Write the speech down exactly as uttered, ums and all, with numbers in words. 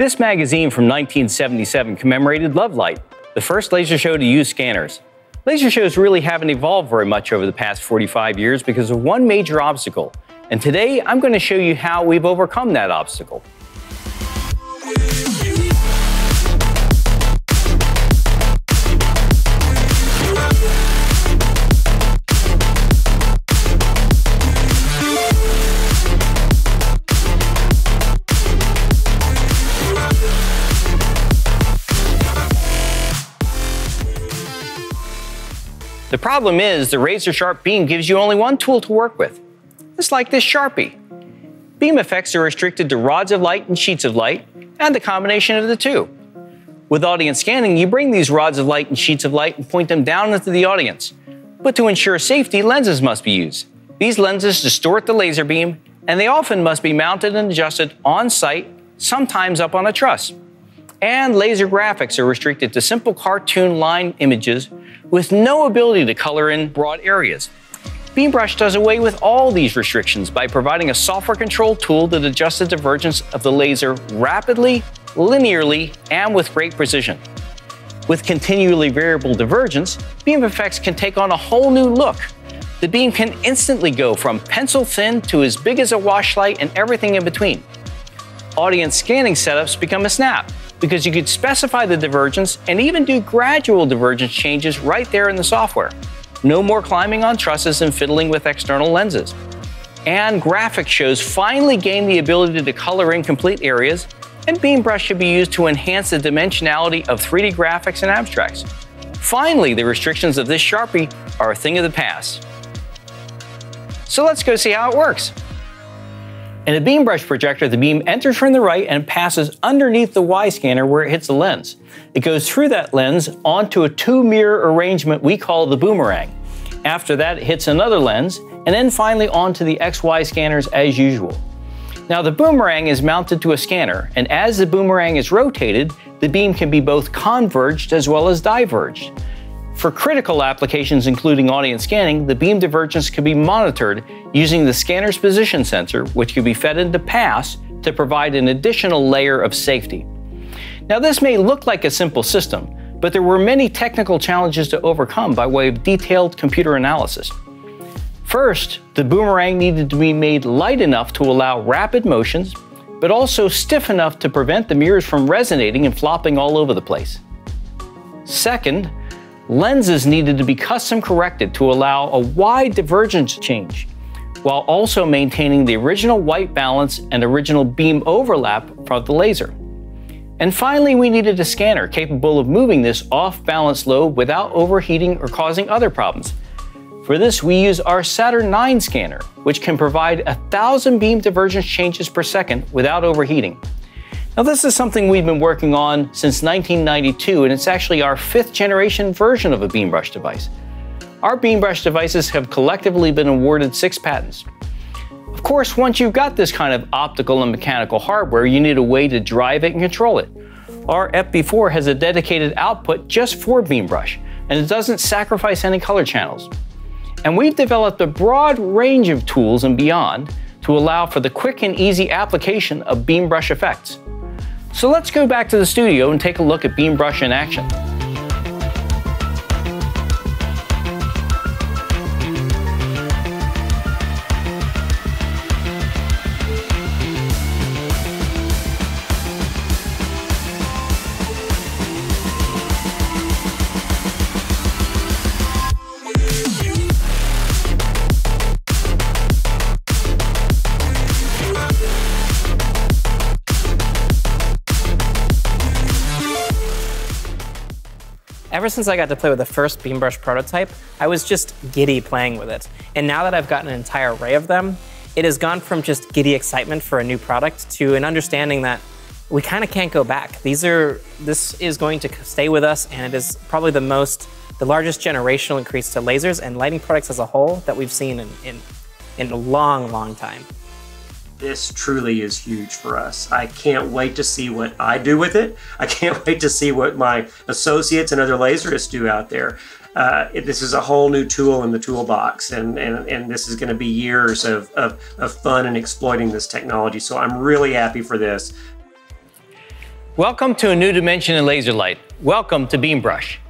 This magazine from nineteen seventy-seven commemorated Lovelight, the first laser show to use scanners. Laser shows really haven't evolved very much over the past forty-five years because of one major obstacle, and today I'm going to show you how we've overcome that obstacle. The problem is the razor sharp beam gives you only one tool to work with. It's like this Sharpie. Beam effects are restricted to rods of light and sheets of light, and the combination of the two. With audience scanning, you bring these rods of light and sheets of light and point them down into the audience. But to ensure safety, lenses must be used. These lenses distort the laser beam, and they often must be mounted and adjusted on site, sometimes up on a truss. And laser graphics are restricted to simple cartoon line images with no ability to color in broad areas. Beam Brush does away with all these restrictions by providing a software-controlled tool that adjusts the divergence of the laser rapidly, linearly, and with great precision. With continually variable divergence, beam effects can take on a whole new look. The beam can instantly go from pencil thin to as big as a washlight and everything in between. Audience scanning setups become a snap, because you could specify the divergence and even do gradual divergence changes right there in the software. No more climbing on trusses and fiddling with external lenses. And graphic shows finally gain the ability to color in complete areas, and Beam Brush should be used to enhance the dimensionality of three D graphics and abstracts. Finally, the restrictions of this Sharpie are a thing of the past. So let's go see how it works. In a Beam Brush projector, the beam enters from the right and passes underneath the Y scanner where it hits the lens. It goes through that lens onto a two-mirror arrangement we call the boomerang. After that, it hits another lens, and then finally onto the X Y scanners as usual. Now, the boomerang is mounted to a scanner, and as the boomerang is rotated, the beam can be both converged as well as diverged. For critical applications, including audience scanning, the beam divergence can be monitored using the scanner's position sensor, which can be fed into PASS to provide an additional layer of safety. Now, this may look like a simple system, but there were many technical challenges to overcome by way of detailed computer analysis. First, the boomerang needed to be made light enough to allow rapid motions, but also stiff enough to prevent the mirrors from resonating and flopping all over the place. Second, lenses needed to be custom corrected to allow a wide divergence change, while also maintaining the original white balance and original beam overlap of the laser. And finally, we needed a scanner capable of moving this off-balance lobe without overheating or causing other problems. For this, we use our Saturn nine scanner, which can provide a thousand beam divergence changes per second without overheating. Now, this is something we've been working on since nineteen ninety-two, and it's actually our fifth generation version of a Beam Brush device. Our Beam Brush devices have collectively been awarded six patents. Of course, once you've got this kind of optical and mechanical hardware, you need a way to drive it and control it. Our F B four has a dedicated output just for Beam Brush, and it doesn't sacrifice any color channels. And we've developed a broad range of tools and beyond to allow for the quick and easy application of Beam Brush effects. So let's go back to the studio and take a look at Beam Brush in action. Ever since I got to play with the first Beam Brush prototype, I was just giddy playing with it. And now that I've got an entire array of them, it has gone from just giddy excitement for a new product to an understanding that we kind of can't go back. These are, this is going to stay with us, and it is probably the most, the largest generational increase to lasers and lighting products as a whole that we've seen in, in, in a long, long time. This truly is huge for us. I can't wait to see what I do with it. I can't wait to see what my associates and other laserists do out there. Uh, it, this is a whole new tool in the toolbox, and, and, and this is gonna be years of, of, of fun and exploiting this technology. So I'm really happy for this. Welcome to a new dimension in laser light. Welcome to Beam Brush.